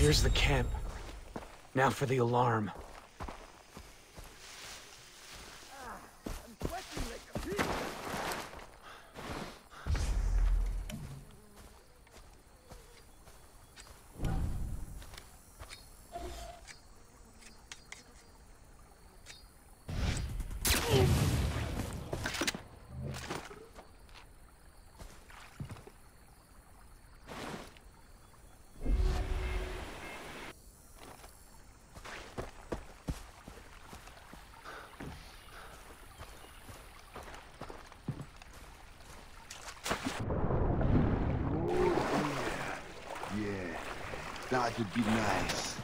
Here's the camp. Now for the alarm. That would be nice.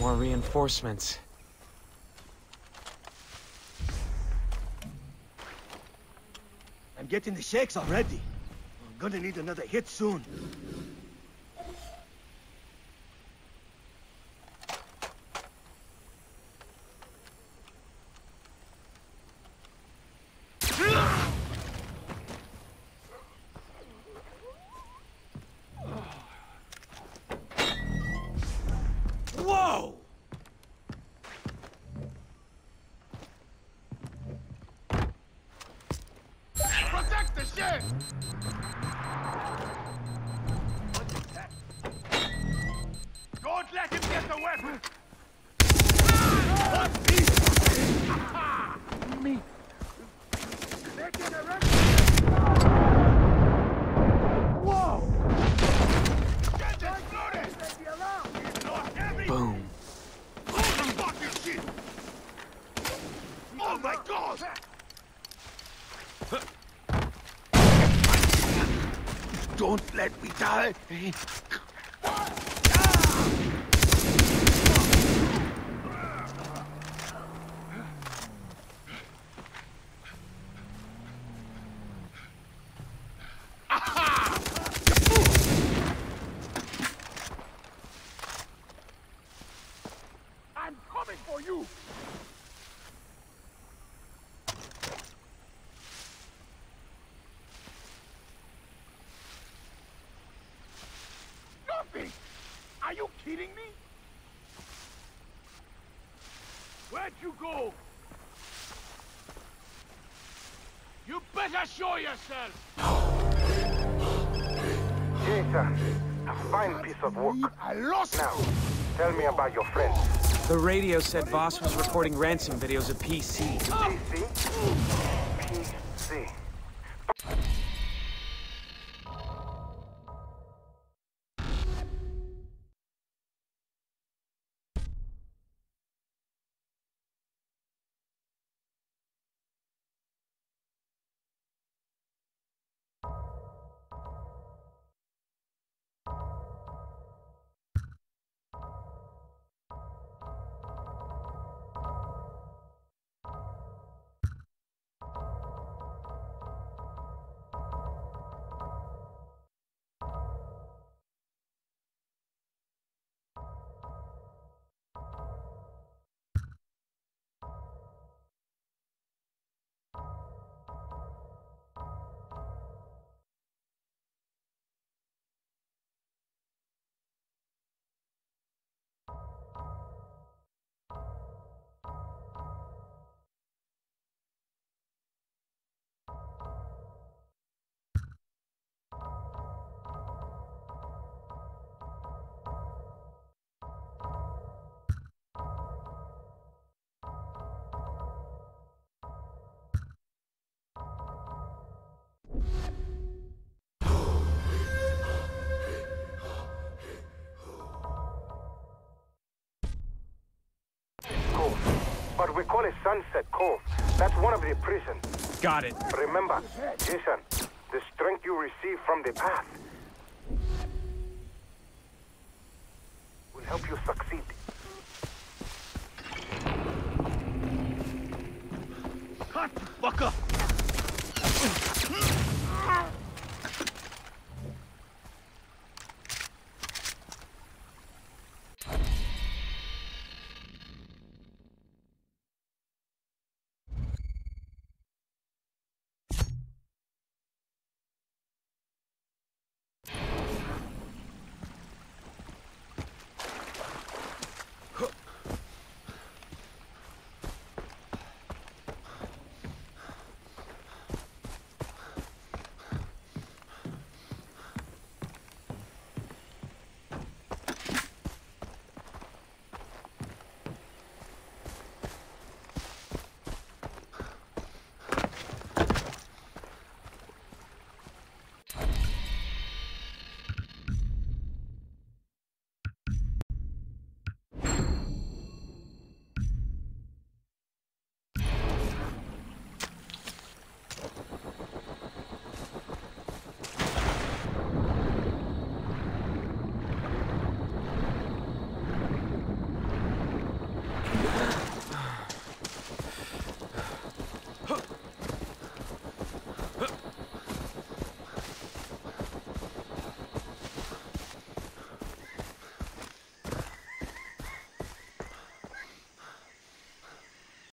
More reinforcements. I'm getting the shakes already. I'm gonna need another hit soon. Don't let me die! You better show yourself! Jason, a fine piece of work. I lost. Now, tell me about your friend. The radio said Voss was recording ransom videos of PC. PC? PC. But we call it Sunset Cove. That's one of the prison. Got it. Remember, Jason, the strength you receive from the path will help you succeed. Cut! Fuck up!